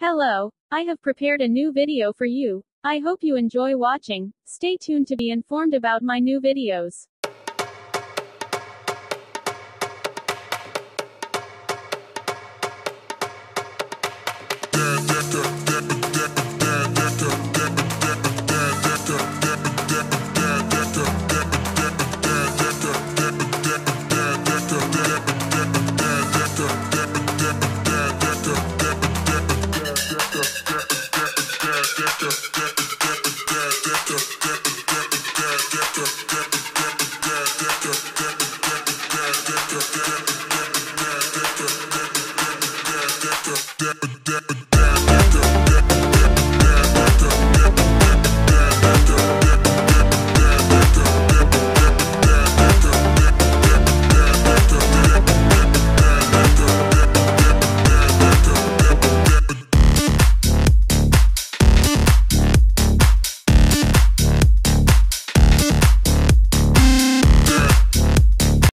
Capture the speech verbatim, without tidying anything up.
Hello, I have prepared a new video for you. I hope you enjoy watching. Stay tuned to be informed about my new videos.